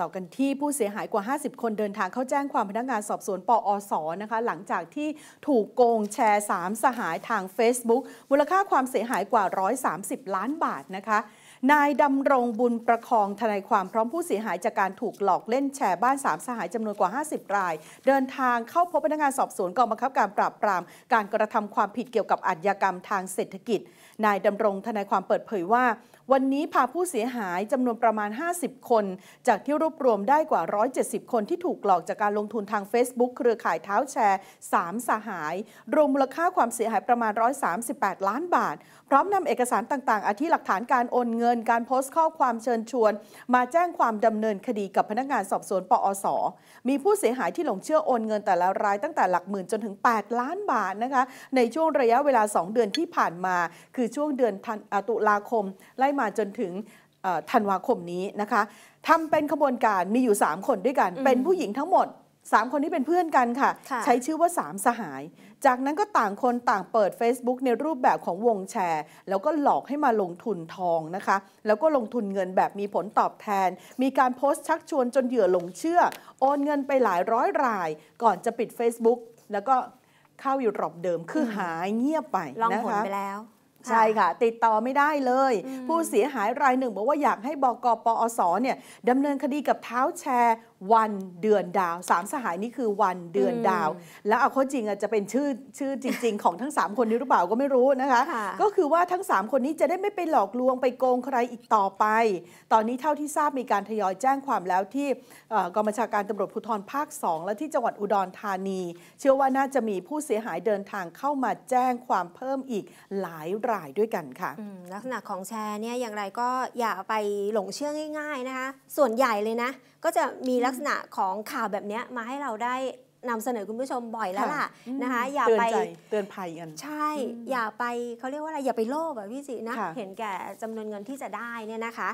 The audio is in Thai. ต่อกันที่ผู้เสียหายกว่า50คนเดินทางเข้าแจ้งความพนักงานสอบสวนปอส.นะคะหลังจากที่ถูกโกงแชร์3สหายทาง Facebook มูลค่าความเสียหายกว่า130ล้านบาทนะคะนายดำรงบุญประคองทนายความพร้อมผู้เสียหายจากการถูกหลอกเล่นแชร์บ้าน3สหายจำนวนกว่า50รายเดินทางเข้าพบพนักงานสอบสวนกองบังคับการปราบปรามการกระทำความผิดเกี่ยวกับอาชญากรรมทางเศรษฐกิจนายดำรงทนายความเปิดเผยว่าวันนี้พาผู้เสียหายจำนวนประมาณ50คนจากที่รวบรวมได้กว่า170คนที่ถูกหลอกจากการลงทุนทาง Facebook เครือข่ายเท้าแชร์3สหายรวมมูลค่าความเสียหายประมาณ138ล้านบาทพร้อมนำเอกสารต่างๆอาทิหลักฐานการโอนเงินการโพสต์ข้อความเชิญชวนมาแจ้งความดำเนินคดีกับพนักงานสอบสวนปอส.มีผู้เสียหายที่หลงเชื่อโอนเงินแต่ละรายตั้งแต่หลักหมื่นจนถึง8ล้านบาทนะคะในช่วงระยะเวลา2เดือนที่ผ่านมาคือช่วงเดือนตุลาคมไล่มาจนถึงธันวาคมนี้นะคะทำเป็นขบวนการมีอยู่3คนด้วยกันเป็นผู้หญิงทั้งหมด3คนนี้เป็นเพื่อนกันค่ะใช้ชื่อว่า3สหายจากนั้นก็ต่างคนต่างเปิด Facebook ในรูปแบบของวงแชร์แล้วก็หลอกให้มาลงทุนทองนะคะแล้วก็ลงทุนเงินแบบมีผลตอบแทนมีการโพสต์ชักชวนจนเหยื่อหลงเชื่อโอนเงินไปหลายร้อยรายก่อนจะปิด Facebook แล้วก็เข้าอยู่รอบเดิมคือหายเงียบไปนะคะใช่ค่ะติดต่อไม่ได้เลยผู้เสียหายรายหนึ่งบอกว่าอยากให้บก.ปอส.เนี่ยดำเนินคดีกับเท้าแชร์วันเดือนดาว3สหายนี่คือวันเดือนดาวแล้วเอาข้อจริงอาจจะเป็นชื่อจริงๆของทั้ง3คนนี้หรือเปล่าก็ไม่รู้นะคะก็คือว่าทั้ง3คนนี้จะได้ไม่ไปหลอกลวงไปโกงใครอีกต่อไปตอนนี้เท่าที่ทราบมีการทยอยแจ้งความแล้วที่กองบัญชาการตำรวจภูธรภาค2และที่จังหวัดอุดรธานีเชื่อว่าน่าจะมีผู้เสียหายเดินทางเข้ามาแจ้งความเพิ่มอีกหลายรายด้วยกันค่ะลักษณะของแชร์เนี่ยอย่างไรก็อย่าไปหลงเชื่อง่ายๆนะคะส่วนใหญ่เลยนะก็จะมีลักษณะของข่าวแบบนี้มาให้เราได้นำเสนอคุณผู้ชมบ่อยแล้วล่ะนะคะอย่าไปเตือนภัยกันใช่อย่าไปเขาเรียกว่าอะไรอย่าไปโลภแบบพี่สินะเห็นแก่จำนวนเงินที่จะได้เนี่ยนะคะ